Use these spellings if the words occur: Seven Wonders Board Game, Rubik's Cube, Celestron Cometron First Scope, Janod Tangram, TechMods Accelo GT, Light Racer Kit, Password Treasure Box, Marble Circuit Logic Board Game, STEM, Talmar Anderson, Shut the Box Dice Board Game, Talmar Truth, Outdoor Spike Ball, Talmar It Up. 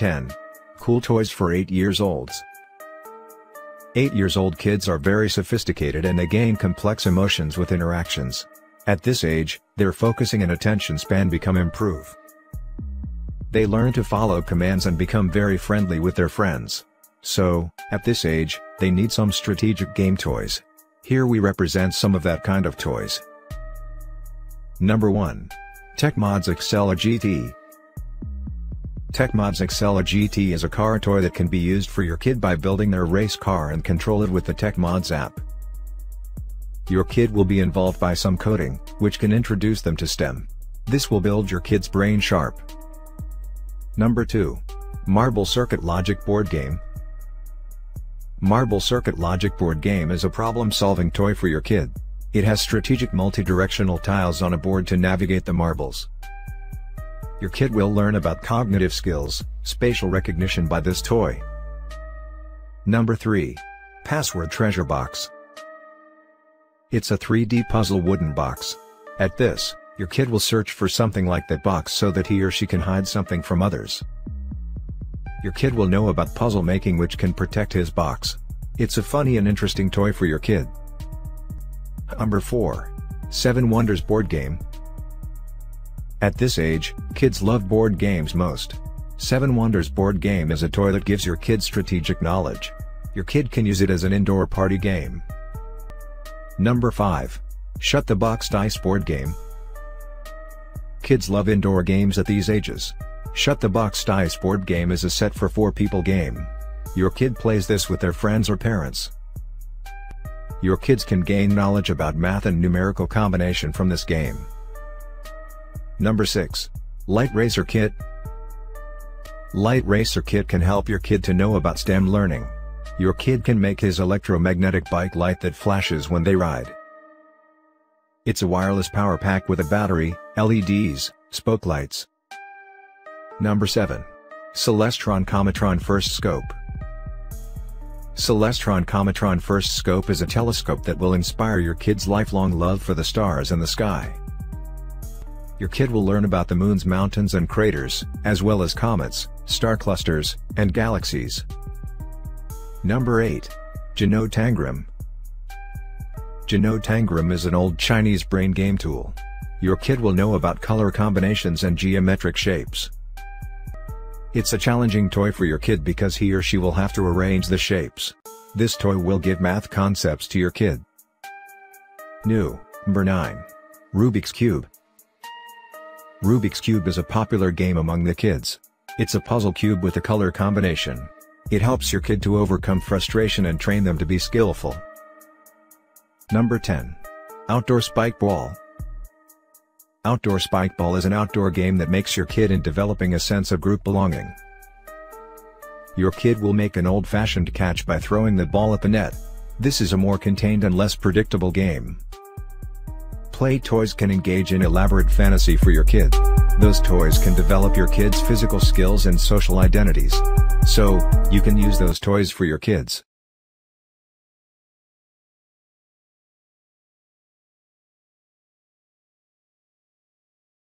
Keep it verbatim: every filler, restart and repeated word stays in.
ten. Cool toys for eight years olds. eight years old kids are very sophisticated and they gain complex emotions with interactions. At this age, their focusing and attention span become improve. They learn to follow commands and become very friendly with their friends. So, at this age, they need some strategic game toys. Here we represent some of that kind of toys. Number one. TechMods Accelo G T. TechMods Accelo G T is a car toy that can be used for your kid by building their race car and control it with the TechMods app. Your kid will be involved by some coding, which can introduce them to STEM. This will build your kid's brain sharp. Number two. Marble Circuit Logic Board Game. Marble Circuit Logic Board Game is a problem-solving toy for your kid. It has strategic multi-directional tiles on a board to navigate the marbles. Your kid will learn about cognitive skills, spatial recognition by this toy. Number three. Password Treasure Box. It's a three D puzzle wooden box. At this, your kid will search for something like that box so that he or she can hide something from others. Your kid will know about puzzle making, which can protect his box. It's a funny and interesting toy for your kid. Number four. Seven Wonders Board Game. At this age, kids love board games most. Seven Wonders Board Game is a toy that gives your kid strategic knowledge. Your kid can use it as an indoor party game. Number five. Shut the Box Dice Board Game. Kids love indoor games at these ages. Shut the Box Dice Board Game is a set for four people game. Your kid plays this with their friends or parents. Your kids can gain knowledge about math and numerical combination from this game. Number six. Light Racer Kit. Light Racer Kit can help your kid to know about STEM learning. Your kid can make his electromagnetic bike light that flashes when they ride. It's a wireless power pack with a battery, L E Ds, spoke lights. Number seven. Celestron Cometron First Scope. Celestron Cometron First Scope is a telescope that will inspire your kid's lifelong love for the stars and the sky. Your kid will learn about the moon's mountains and craters, as well as comets, star clusters, and galaxies. Number eight. Janod Tangram. Janod Tangram is an old Chinese brain game tool. Your kid will know about color combinations and geometric shapes. It's a challenging toy for your kid because he or she will have to arrange the shapes. This toy will give math concepts to your kid. Number nine. Rubik's Cube. Rubik's Cube is a popular game among the kids. It's a puzzle cube with a color combination. It helps your kid to overcome frustration and train them to be skillful. Number ten. Outdoor Spike Ball. Outdoor Spike Ball is an outdoor game that makes your kid in developing a sense of group belonging. Your kid will make an old-fashioned catch by throwing the ball at the net. This is a more contained and less predictable game. Play toys can engage in elaborate fantasy for your kid. Those toys can develop your kid's physical skills and social identities. So, you can use those toys for your kids.